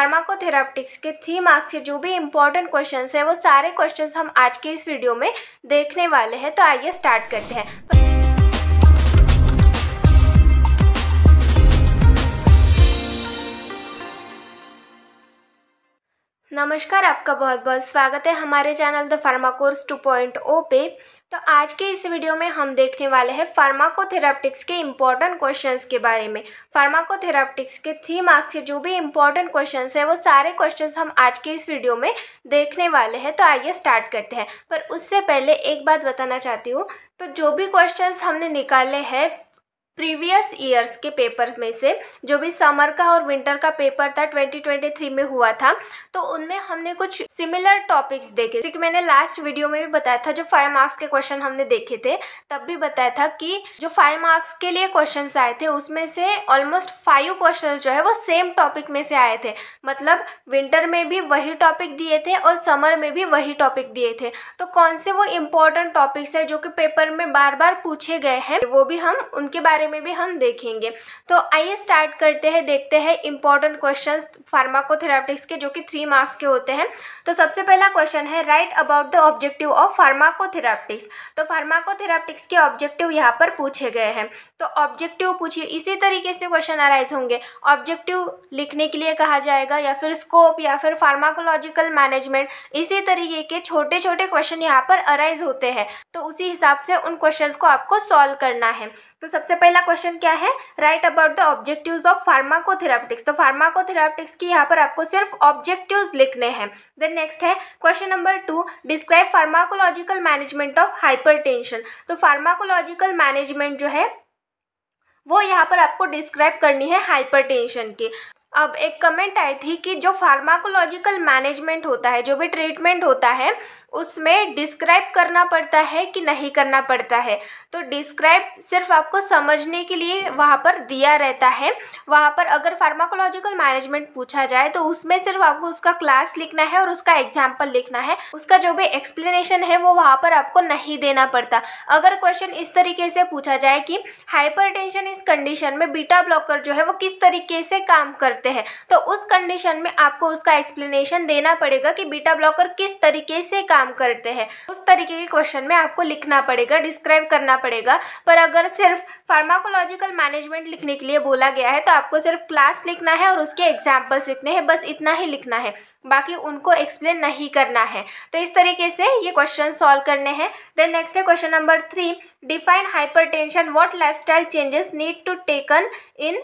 फार्माकोथेराप्टिक्स के 3 मार्क्स के जो भी इम्पोर्टेंट क्वेश्चन है वो सारे क्वेश्चन हम आज के इस वीडियो में देखने वाले हैं। तो आइए स्टार्ट करते हैं। नमस्कार, आपका बहुत बहुत स्वागत है हमारे चैनल द फार्मा कोर्स 2.0 पे। तो आज के इस वीडियो में हम देखने वाले हैं फार्माकोथेराप्टिक्स के इम्पोर्टेंट क्वेश्चंस के बारे में। फार्माकोथेराप्टिक्स के 3 मार्क्स के जो भी इम्पोर्टेंट क्वेश्चंस है वो सारे क्वेश्चंस हम आज के इस वीडियो में देखने वाले हैं। तो आइए स्टार्ट करते हैं। पर उससे पहले एक बात बताना चाहती हूँ, तो जो भी क्वेश्चंस हमने निकाले हैं प्रीवियस ईयर्स के पेपर्स में से, जो भी समर का और विंटर का पेपर था 2023 में हुआ था, तो उनमें हमने कुछ सिमिलर टॉपिक्स देखे। जैसे कि मैंने लास्ट वीडियो में भी बताया था, जो 5 मार्क्स के क्वेश्चन हमने देखे थे तब भी बताया था कि जो 5 मार्क्स के लिए क्वेश्चन आए थे उसमें से ऑलमोस्ट 5 क्वेश्चन जो है वो सेम टॉपिक में से आए थे। मतलब विंटर में भी वही टॉपिक दिए थे और समर में भी वही टॉपिक दिए थे। तो कौन से वो इम्पोर्टेंट टॉपिक्स है जो कि पेपर में बार बार पूछे गए हैं, वो भी हम उनके बारे में भी हम देखेंगे। तो आइए स्टार्ट करते हैं, देखते हैं इंपॉर्टेंट क्वेश्चंस फार्माकोथेराप्टिक्स के जो कि 3 मार्क्स के होते हैं। तो सबसे पहला क्वेश्चन है write about the objective of pharmacotherapeutics. तो फार्माकोथेराप्टिक्स के ऑब्जेक्टिव यहाँ पर पूछे गए हैं। तो ऑब्जेक्टिव पूछिए, इसी तरीके से क्वेश्चन अराइज होंगे। ऑब्जेक्टिव लिखने के लिए कहा जाएगा, या फिर स्कोप, या फिर फार्माकोलॉजिकल मैनेजमेंट, इसी तरीके के छोटे छोटे क्वेश्चन यहाँ पर अराइज होते हैं। तो उसी हिसाब से उन क्वेश्चन को आपको सॉल्व करना है। तो सबसे पहला क्वेश्चन क्या है, write about the objectives of pharmacotherapeutics. तो फार्माकोथेराप्टिक्स की यहाँ पर आपको सिर्फ ऑब्जेक्टिव्स लिखने हैं। देन नेक्स्ट है question number 2, describe pharmacological management of hypertension. तो फार्माकोलॉजिकल मैनेजमेंट जो है वो यहाँ पर आपको डिस्क्राइब करनी है हाइपरटेंशन की। अब एक कमेंट आई थी कि जो फार्माकोलॉजिकल मैनेजमेंट होता है, जो भी ट्रीटमेंट होता है, उसमें डिस्क्राइब करना पड़ता है कि नहीं करना पड़ता है। तो डिस्क्राइब सिर्फ आपको समझने के लिए वहाँ पर दिया रहता है। वहाँ पर अगर फार्माकोलॉजिकल मैनेजमेंट पूछा जाए तो उसमें सिर्फ आपको उसका क्लास लिखना है और उसका एग्जाम्पल लिखना है। उसका जो भी एक्सप्लेनेशन है वो वहाँ पर आपको नहीं देना पड़ता। अगर क्वेश्चन इस तरीके से पूछा जाए कि हाइपरटेंशन इस कंडीशन में बीटा ब्लॉकर जो है वो किस तरीके से काम करते हैं, तो उस कंडीशन में आपको उसका एक्सप्लेनेशन देना पड़ेगा कि बीटा ब्लॉकर किस तरीके से काम करते हैं। उस तरीके के क्वेश्चन में आपको लिखना पड़ेगा, डिस्क्राइब करना पड़ेगा। पर अगर सिर्फ फार्माकोलॉजिकल मैनेजमेंट लिखने के लिए बोला गया है तो आपको सिर्फ क्लास लिखना है और उसके एग्जाम्पल्स लिखने हैं, बस इतना ही लिखना है, बाकी उनको एक्सप्लेन नहीं करना है। तो इस तरीके से ये क्वेश्चन सॉल्व करने हैं। देन नेक्स्ट है question number 3, define hypertension, what lifestyle changes need to taken in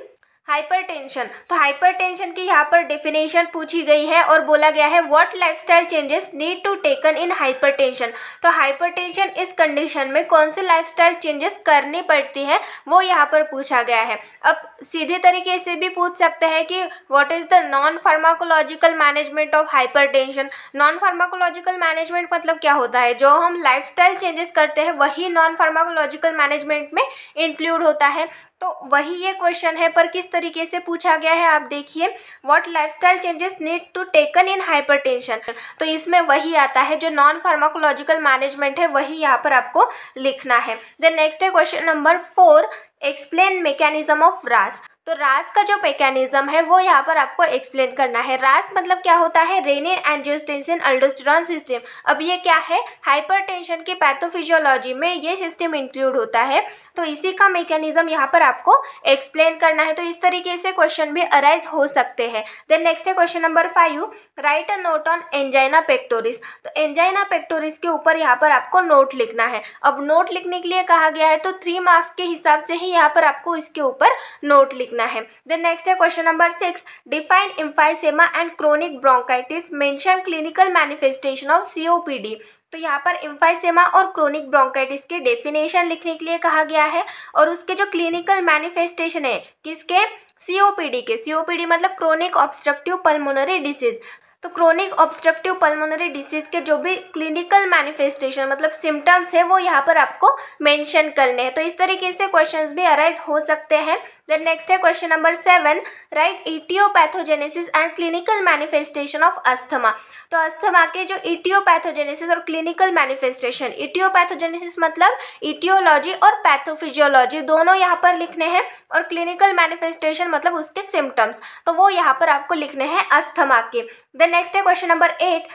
hypertension. तो हाइपरटेंशन की यहाँ पर डेफिनेशन पूछी गई है और बोला गया है what lifestyle changes need to taken in hypertension. तो हाइपरटेंशन इस कंडीशन में कौन से लाइफस्टाइल चेंजेस करनी पड़ती है वो यहाँ पर पूछा गया है। अब सीधे तरीके से भी पूछ सकते हैं कि what is the non pharmacological management of hypertension. Non pharmacological management मतलब क्या होता है, जो हम लाइफस्टाइल चेंजेस करते हैं वही नॉन फार्माकोलॉजिकल मैनेजमेंट में इंक्लूड होता है। तो वही ये क्वेश्चन है, पर किस तरीके से पूछा गया है आप देखिए, what lifestyle changes need to taken in hypertension. तो इसमें वही आता है जो नॉन फार्माकोलॉजिकल मैनेजमेंट है, वही यहाँ पर आपको लिखना है। देन नेक्स्ट है question number 4, explain mechanism of रास। तो रास का जो मैकेनिज्म है वो यहाँ पर आपको एक्सप्लेन करना है। रास मतलब क्या होता है, रेनिन एंजियोटेंसिन अल्डोस्टेरॉन सिस्टम। अब ये क्या है, हाइपरटेंशन की पैथोफिजियोलॉजी में ये सिस्टम इंक्लूड होता है। तो इसी का मैकेनिज्म यहाँ पर आपको एक्सप्लेन करना है। तो इस तरीके से क्वेश्चन भी अराइज हो सकते हैं। देन नेक्स्ट है question number 5, write a note on angina pectoris. तो एंजाइना पेक्टोरिस के ऊपर यहाँ पर आपको नोट लिखना है। अब नोट लिखने के लिए कहा गया है तो 3 मार्क्स के हिसाब से ही यहाँ पर आपको इसके ऊपर नोट लिखना है। देन नेक्स्ट है question number 6, define emphysema and chronic bronchitis, mention clinical manifestation of COPD. तो यहाँ पर एम्फाइसेमा और क्रोनिक ब्रोंकाइटिस के डेफिनेशन लिखने के लिए कहा गया है और उसके जो क्लिनिकल मैनिफेस्टेशन है, किसके, सीओपीडी के। सीओपीडी मतलब क्रोनिक ऑब्स्ट्रक्टिव पल्मोनरी डिसीज। तो क्रोनिक ऑब्स्ट्रक्टिव पल्मोनरी डिसीज के जो भी क्लिनिकल मैनिफेस्टेशन मतलब सिम्टम्स है वो यहाँ पर आपको मेंशन करने हैं। तो इस तरीके से क्वेश्चंस भी अराइज हो सकते हैं। देन नेक्स्ट है question number 7, write aetiopathogenesis and clinical manifestation of asthma. तो अस्थमा के जो इटियोपैथोजेनेसिस और क्लिनिकल मैनिफेस्टेशन, इटियोपैथोजेनेसिस मतलब इटियोलॉजी और पैथोफिजियोलॉजी दोनों यहाँ पर लिखने हैं, और क्लिनिकल मैनिफेस्टेशन मतलब उसके सिम्टम्स, तो वो यहाँ पर आपको लिखने हैं अस्थमा के। देन नेक्स्ट है question number 8,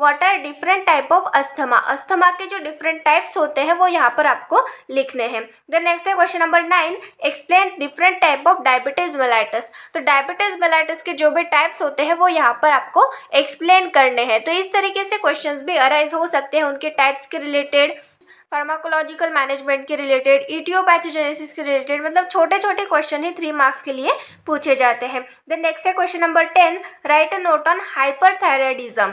what are different type of asthma. Asthma के जो डिफरेंट टाइप्स होते हैं वो यहाँ पर आपको लिखने हैं। देन नेक्स्ट है question number 9, explain different type of diabetes mellitus. तो डायबिटीज मेलाइटस के जो भी टाइप्स होते हैं वो यहाँ पर आपको एक्सप्लेन करने हैं। तो इस तरीके से क्वेश्चंस भी अराइज हो सकते हैं उनके टाइप्स के रिलेटेड, फार्माकोलॉजिकल मैनेजमेंट के रिलेटेड, इटियोपैथोजेनेसिस के रिलेटेड, मतलब छोटे छोटे क्वेश्चन ही 3 मार्क्स के लिए पूछे जाते हैं। देन नेक्स्ट है question number 10, write a note on hyperthyroidism.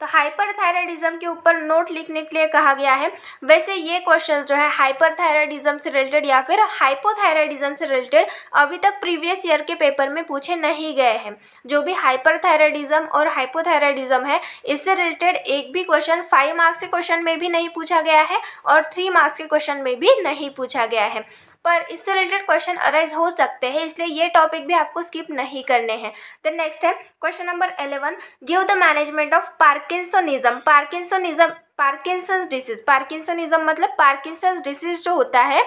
तो हाइपरथायराइडिज्म के ऊपर नोट लिखने के लिए कहा गया है। वैसे ये क्वेश्चन जो है हाइपरथायराइडिज्म से रिलेटेड या फिर हाइपोथायराइडिज्म से रिलेटेड अभी तक प्रीवियस ईयर के पेपर में पूछे नहीं गए हैं। जो भी हाइपरथायराइडिज्म और हाइपोथायराइडिज्म है इससे रिलेटेड एक भी क्वेश्चन 5 मार्क्स के क्वेश्चन में भी नहीं पूछा गया है और 3 मार्क्स के क्वेश्चन में भी नहीं पूछा गया है, पर इससे रिलेटेड क्वेश्चन अराइज हो सकते हैं, इसलिए ये टॉपिक भी आपको स्किप नहीं करने हैं। देन नेक्स्ट है question number 11, give the management of parkinsonism. Parkinson's disease, parkinsonism मतलब पार्किंसंस डिसीज जो होता है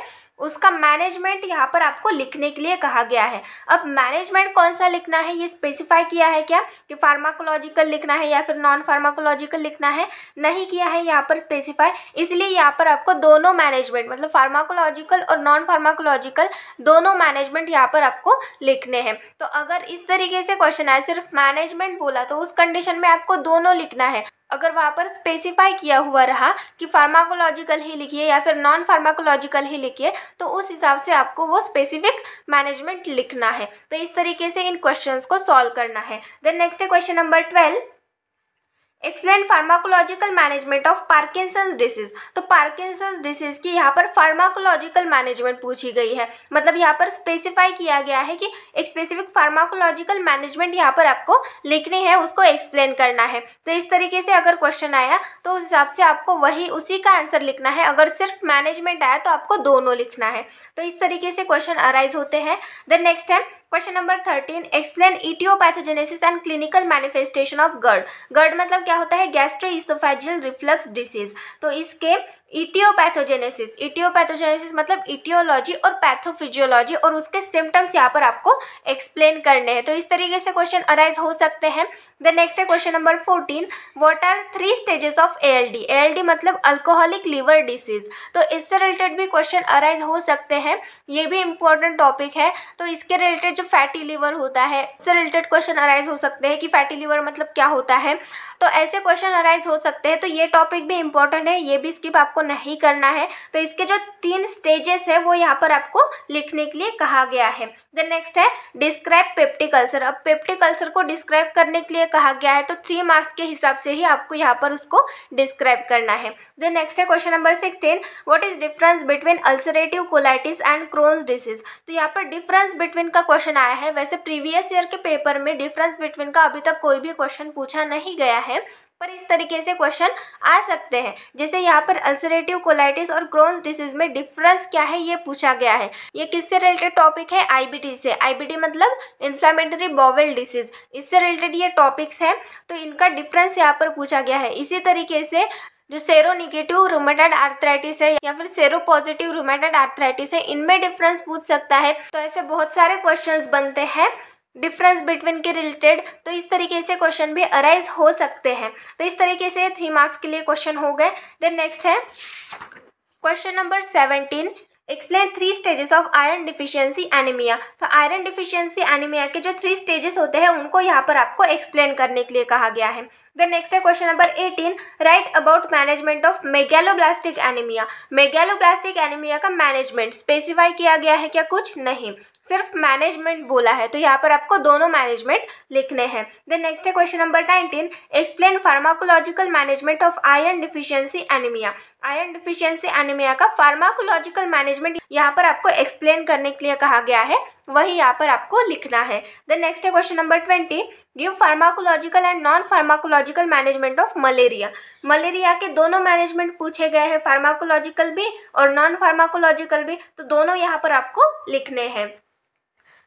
उसका मैनेजमेंट यहाँ पर आपको लिखने के लिए कहा गया है। अब मैनेजमेंट कौन सा लिखना है ये स्पेसिफाई किया है क्या कि फार्माकोलॉजिकल लिखना है या फिर नॉन फार्माकोलॉजिकल लिखना है, नहीं किया है यहाँ पर स्पेसिफाई, इसलिए यहाँ पर आपको दोनों मैनेजमेंट मतलब फार्माकोलॉजिकल और नॉन फार्माकोलॉजिकल दोनों मैनेजमेंट यहाँ पर आपको लिखने हैं। तो अगर इस तरीके से क्वेश्चन आए सिर्फ मैनेजमेंट बोला तो उस कंडीशन में आपको दोनों लिखना है। अगर वहाँ पर स्पेसिफाई किया हुआ रहा कि फार्माकोलॉजिकल ही लिखिए या फिर नॉन फार्माकोलॉजिकल ही लिखिए तो उस हिसाब से आपको वो स्पेसिफिक मैनेजमेंट लिखना है। तो इस तरीके से इन क्वेश्चंस को सॉल्व करना है। देन नेक्स्ट है question number 12, explain pharmacological management of Parkinson's disease. तो पार्किंसंस डिसीज की यहाँ पर फार्माकोलॉजिकल मैनेजमेंट पूछी गई है, मतलब यहाँ पर स्पेसिफाई किया गया है कि एक स्पेसिफिक फार्माकोलॉजिकल मैनेजमेंट यहाँ पर आपको लिखनी है, उसको एक्सप्लेन करना है। तो इस तरीके से अगर क्वेश्चन आया तो उस हिसाब से आपको वही उसी का आंसर लिखना है। अगर सिर्फ मैनेजमेंट आया तो आपको दोनों लिखना है। तो इस तरीके से क्वेश्चन अराइज होते हैं। देन नेक्स्ट है question number 13, explain etiopathogenesis and clinical manifestation of GERD. GERD मतलब क्या होता है, गैस्ट्रोइसोफेजियल रिफ्लक्स डिसीज। तो इसके इटियोपैथोजेनेसिस, इटियोपैथोजेनेसिस मतलब इटियोलॉजी और पैथोफिजियोलॉजी और उसके सिम्टम्स यहाँ पर आपको एक्सप्लेन करने हैं। तो इस तरीके से क्वेश्चन अराइज हो सकते हैं। देन नेक्स्ट है question number 14, what are 3 stages of ALD. ALD मतलब अल्कोहलिक लीवर डिसीज। तो इससे रिलेटेड भी क्वेश्चन अराइज हो सकते हैं, ये भी इंपॉर्टेंट टॉपिक है। तो इसके रिलेटेड जो फैटी लीवर होता है इससे रिलेटेड क्वेश्चन अराइज हो सकते हैं कि फैटी लीवर मतलब क्या होता है। तो ऐसे क्वेश्चन अराइज हो सकते हैं। तो ये टॉपिक भी इंपॉर्टेंट है, ये भी स्किप आपको नहीं करना है। तो इसके जो 3 स्टेजेस है वो यहाँ पर आपको लिखने के लिए कहा गया है। देन नेक्स्ट है डिस्क्राइब पेप्टिक अल्सर। अब पेप्टिक अल्सर को डिस्क्राइब करने के लिए कहा गया है तो 3 मार्क्स के हिसाब से ही आपको यहाँ पर उसको डिस्क्राइब करना है। देन नेक्स्ट है question number 16, what is difference between ulcerative colitis and Crohn's disease. तो यहाँ पर डिफरेंस बिटवीन का क्वेश्चन आया है। वैसे प्रीवियस ईयर के पेपर में डिफरेंस बिटवीन का अभी तक कोई भी क्वेश्चन पूछा नहीं गया है, पर इस तरीके से क्वेश्चन आ सकते हैं। जैसे यहाँ पर अल्सरेटिव कोलाइटिस और क्रोन्स डिसीज में डिफरेंस क्या है ये पूछा गया है। ये किससे रिलेटेड टॉपिक है, आईबीटी से। आईबीटी मतलब इन्फ्लेमेटरी बॉवेल डिसीज, इससे रिलेटेड ये टॉपिक्स हैं। तो इनका डिफरेंस यहाँ पर पूछा गया है। इसी तरीके से जो सेरोनिगेटिव रूमेटाइड आर्थराइटिस है या फिर सेरोपॉजिटिव रूमेटाइड आर्थराइटिस है, इनमें डिफरेंस पूछ सकता है। तो ऐसे बहुत सारे क्वेश्चंस बनते हैं डिफरेंस बिटवीन के रिलेटेड। तो इस तरीके से क्वेश्चन भी अराइज हो सकते हैं। तो इस तरीके से 3 मार्क्स के लिए क्वेश्चन हो गए। देन नेक्स्ट है question number 17, explain 3 stages of iron deficiency anaemia. तो आयरन डिफिशियंसी एनीमिया के जो 3 स्टेजेस होते हैं उनको यहाँ पर आपको एक्सप्लेन करने के लिए कहा गया है। देन नेक्स्ट है question number 18, write about management of megaloblastic anaemia. Megaloblastic anaemia का मैनेजमेंट स्पेसिफाई किया गया है क्या, कुछ नहीं, सिर्फ मैनेजमेंट बोला है। तो यहाँ पर आपको दोनों मैनेजमेंट लिखने हैं। देन नेक्स्ट है question number 19, explain pharmacological management of iron deficiency anaemia. Iron deficiency anaemia का फार्माकोलॉजिकल मैनेजमेंट यहाँ पर आपको एक्सप्लेन करने के लिए कहा गया है। वही यहाँ पर आपको लिखना है। देन नेक्स्ट है question number 20, give pharmacological and non pharmacological management of malaria. Malaria के दोनों मैनेजमेंट पूछे गए हैं, फार्माकोलॉजिकल भी और नॉन फार्माकोलॉजिकल भी, तो दोनों यहाँ पर आपको लिखने हैं।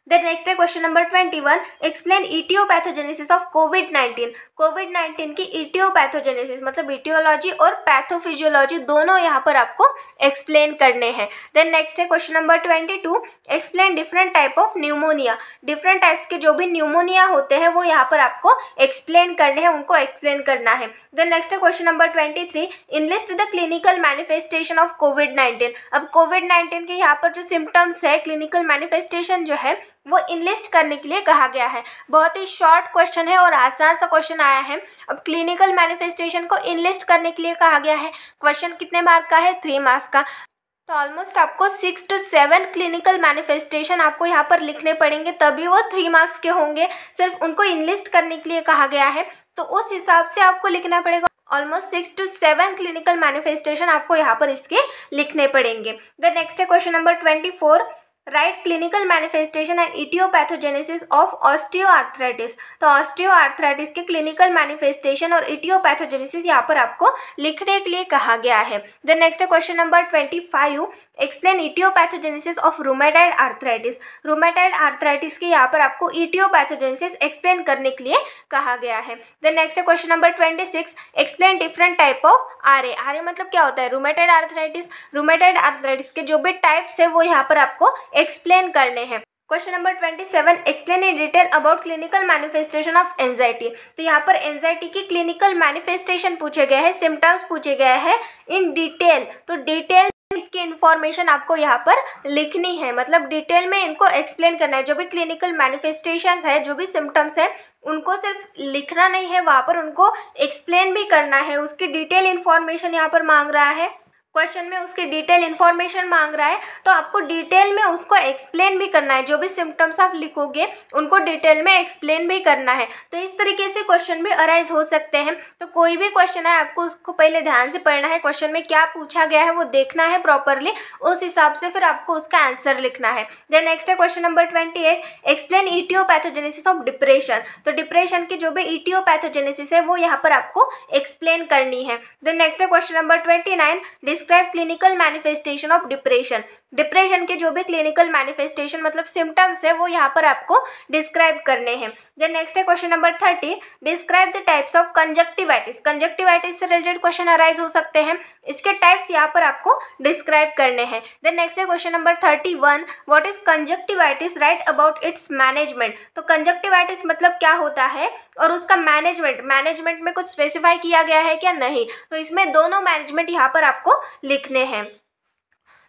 देन नेक्स्ट है question number 21, explain aetiopathogenesis of कोविड-19। कोविड-19 की इटियोपैथोजेनेसिस मतलब इटियोलॉजी और पैथोफिजियोलॉजी दोनों यहाँ पर आपको एक्सप्लेन करने हैं। देन नेक्स्ट है question number 22, explain different type of pneumonia. Different types के जो भी न्यूमोनिया होते हैं वो यहाँ पर आपको एक्सप्लेन करने हैं, उनको एक्सप्लेन करना है। देन नेक्स्ट है question number 23, enlist the clinical manifestation of कोविड-19। अब कोविड-19 के यहाँ पर जो सिम्टम्स है, क्लिनिकल मैनिफेस्टेशन जो है वो इनलिस्ट करने के लिए कहा गया है। बहुत ही शॉर्ट क्वेश्चन है और आसान सा क्वेश्चन आया है। अब क्लिनिकल मैनिफेस्टेशन को इनलिस्ट करने के लिए कहा गया है। क्वेश्चन कितने मार्क का है? 3 मार्क्स का। तो ऑलमोस्ट आपको 6 to 7 क्लिनिकल मैनिफेस्टेशन आपको यहाँ पर लिखने पड़ेंगे, तभी वो 3 मार्क्स के होंगे। सिर्फ उनको इनलिस्ट करने के लिए कहा गया है, तो उस हिसाब से आपको लिखना पड़ेगा। ऑलमोस्ट 6 to 7 क्लिनिकल मैनिफेस्टेशन आपको यहाँ पर इसके लिखने पड़ेंगे। द नेक्स्ट है question number 24, write clinical manifestation and aetiopathogenesis of osteoarthritis. तो ऑस्टियोआर्थराइटिस के क्लिनिकल मैनिफेस्टेशन और इटियोपैथोजेनेसिस यहाँ पर आपको लिखने के लिए कहा गया है। Then next question number 25, explain aetiopathogenesis of rheumatoid arthritis. Rheumatoid arthritis के यहाँ पर आपको इटियोपैथोजेनेसिस एक्सप्लेन करने के लिए कहा गया है। Then next question number 26, explain different type of RA. RA मतलब क्या होता है? Rheumatoid arthritis. रूमेटाइड आर्थराइटिस के जो भी टाइप्स है वो यहाँ पर आपको एक्सप्लेन करने हैं। Question number 27, explain in detail about clinical manifestation of anxiety. तो यहाँ पर एंजाइटी की क्लिनिकल मैनिफेस्टेशन पूछे गए हैं, सिम्टम्स पूछे गए हैं इन डिटेल। तो डिटेल इसकी इंफॉर्मेशन आपको यहाँ पर लिखनी है, मतलब डिटेल में इनको एक्सप्लेन करना है। जो भी क्लिनिकल मैनिफेस्टेशन है, जो भी सिम्टम्स है, उनको सिर्फ लिखना नहीं है, वहाँ पर उनको एक्सप्लेन भी करना है। उसकी डिटेल इंफॉर्मेशन यहाँ पर मांग रहा है क्वेश्चन में, उसकी डिटेल इन्फॉर्मेशन मांग रहा है, तो आपको डिटेल में उसको एक्सप्लेन भी करना है। जो भी सिम्टम्स आप लिखोगे उनको डिटेल में एक्सप्लेन भी करना है। तो इस तरीके से क्वेश्चन भी अराइज हो सकते हैं। तो कोई भी क्वेश्चन है आपको उसको पहले ध्यान से पढ़ना है, क्वेश्चन में क्या पूछा गया है वो देखना है प्रॉपरली, उस हिसाब से फिर आपको उसका आंसर लिखना है। देन नेक्स्ट है question number 28, explain aetiopathogenesis of depression. तो डिप्रेशन की जो भी इटियोपैथोजेनेसिस है वो यहाँ पर आपको एक्सप्लेन करनी है। देन नेक्स्ट है question number 29, describe clinical manifestation of depression. Depression के जो भी क्लिनिकल मैनिफेस्टेशन मतलब सिम्टम्स है वो यहाँ पर आपको डिस्क्राइब करने हैं। देन नेक्स्ट है question number 30, describe the types of conjunctivitis. Conjunctivitis से रिलेटेड क्वेश्चन अराइज हो सकते हैं, इसके टाइप्स यहाँ पर आपको डिस्क्राइब करने हैं। देन नेक्स्ट है question number 31, what is conjunctivitis, write about its management. तो कंजक्टिवाइटिस मतलब क्या होता है और उसका मैनेजमेंट में कुछ स्पेसिफाई किया गया है क्या? नहीं। तो इसमें दोनों मैनेजमेंट यहाँ पर आपको लिखने हैं।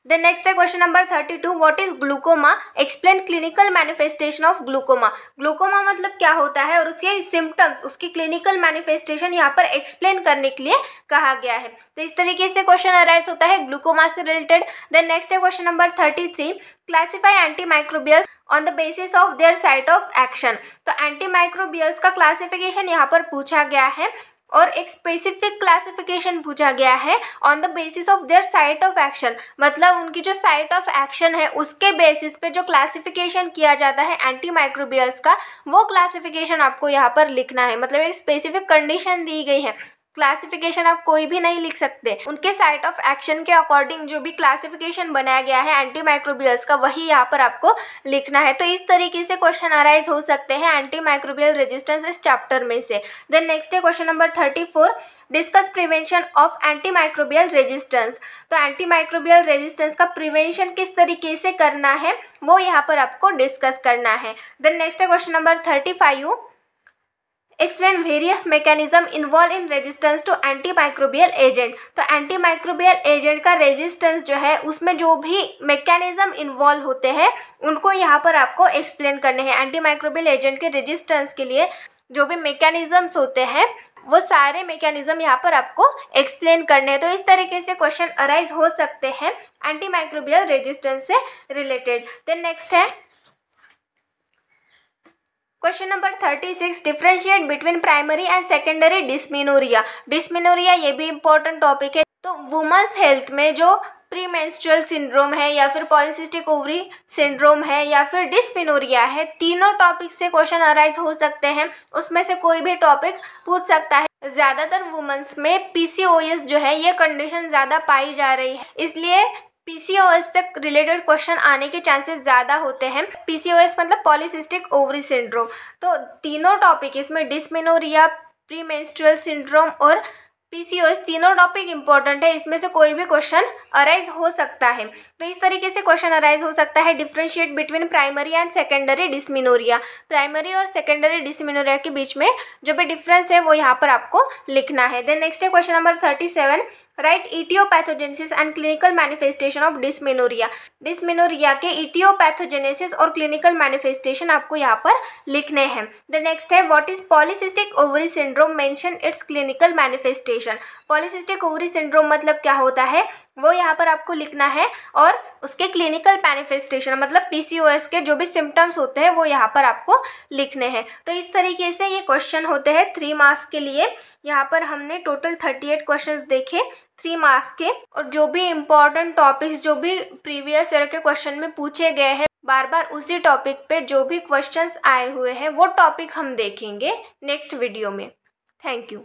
देन नेक्स्ट है question number 32, what is glaucoma, explain clinical manifestation of glaucoma. Glaucoma मतलब क्या होता है और उसके सिम्टम्स, उसकी क्लिनिकल मैनिफेस्टेशन यहाँ पर एक्सप्लेन करने के लिए कहा गया है। तो इस तरीके से क्वेश्चन अराइज होता है ग्लूकोमा से रिलेटेड। देन नेक्स्ट है question number 33, classify antimicrobials on the basis of their site of action. तो एंटीमाइक्रोबियल्स का क्लासिफिकेशन यहाँ पर पूछा गया है और एक स्पेसिफिक क्लासिफिकेशन पूछा गया है on the basis of their site of action, मतलब उनकी जो साइट ऑफ एक्शन है उसके बेसिस पे जो क्लासिफिकेशन किया जाता है एंटीमाइक्रोबियल्स का, वो क्लासिफिकेशन आपको यहाँ पर लिखना है। मतलब एक स्पेसिफिक कंडीशन दी गई है, क्लासिफिकेशन आप कोई भी नहीं लिख सकते, उनके साइट ऑफ एक्शन के अकॉर्डिंग जो भी क्लासिफिकेशन बनाया गया है एंटीमाइक्रोबियल्स का वही यहाँ पर आपको लिखना है। तो इस तरीके से क्वेश्चन अराइज हो सकते हैं एंटीमाइक्रोबियल रेजिस्टेंस इस चैप्टर में से। देन नेक्स्ट है question number 34, discuss prevention of antimicrobial resistance. तो एंटीमाइक्रोबियल रेजिस्टेंस का प्रिवेंशन किस तरीके से करना है वो यहाँ पर आपको डिस्कस करना है। देन नेक्स्ट है question number 35, explain various mechanism involve in resistance to antimicrobial agent. तो एंटीमाइक्रोबियल एजेंट का रेजिस्टेंस जो है उसमें जो भी मैकेनिज्म इन्वॉल्व होते हैं उनको यहाँ पर आपको एक्सप्लेन करने हैं। एंटीमाइक्रोबियल एजेंट के रेजिस्टेंस के लिए जो भी मैकेनिज्म्स होते हैं वो सारे मैकेनिज्म यहाँ पर आपको एक्सप्लेन करने हैं। तो इस तरीके से क्वेश्चन अराइज हो सकते हैं एंटीमाइक्रोबियल रेजिस्टेंस से रिलेटेड। देन नेक्स्ट है question number 36, differentiate between primary and secondary dysmenorrhoea. Dysmenorrhoea ये भी इंपॉर्टेंट टॉपिक है। तो वुमेन्स हेल्थ में जो प्रीमेंस्ट्रुअल सिंड्रोम है या फिर पॉलिसिस्टिक ओवरी सिंड्रोम है या फिर डिस्पिनोरिया है, तीनों टॉपिक से क्वेश्चन अराइज हो सकते हैं, उसमें से कोई भी टॉपिक पूछ सकता है। ज़्यादातर वुमेन्स में पीसीओएस जो है ये कंडीशन ज़्यादा पाई जा रही है, इसलिए पीसीओएस से रिलेटेड क्वेश्चन आने के चांसेस ज़्यादा होते हैं। पीसीओएस मतलब पॉलिसिस्टिक ओवरी सिंड्रोम। तो तीनों टॉपिक, इसमें डिस्पिनोरिया, प्रीमेंस्ट्रुअल सिंड्रोम और पीसीओएस, तीनों टॉपिक इंपॉर्टेंट है, इसमें से कोई भी क्वेश्चन अराइज हो सकता है। तो इस तरीके से क्वेश्चन अराइज हो सकता है। Differentiate between primary and secondary dysmenorrhoea, primary और सेकेंडरी डिस्मिनोरिया के बीच में जो भी डिफरेंस है वो यहाँ पर आपको लिखना है। देन नेक्स्ट है question number 37, write aetiopathogenesis and clinical manifestation of dysmenorrhoea. Dysmenorrhoea के इटियोपैथोजेनेसिस और क्लिनिकल मैनिफेस्टेशन आपको यहाँ पर लिखने हैं। देन नेक्स्ट है what is polycystic ovary syndrome, mention its clinical manifestation. Polycystic ovary syndrome मतलब क्या होता है वो यहाँ पर आपको लिखना है, और उसके क्लिनिकल मैनिफेस्टेशन मतलब पीसीओएस के जो भी सिम्टम्स होते हैं वो यहाँ पर आपको लिखने हैं। तो इस तरीके से ये क्वेश्चन होते हैं 3 मार्क्स के लिए। यहाँ पर हमने टोटल 38 क्वेश्चंस देखे 3 मार्क्स के, और जो भी इम्पोर्टेंट टॉपिक्स जो भी प्रीवियस ईयर के क्वेश्चन में पूछे गए हैं, बार बार उसी टॉपिक पे जो भी क्वेश्चंस आए हुए हैं वो टॉपिक हम देखेंगे नेक्स्ट वीडियो में। Thank you.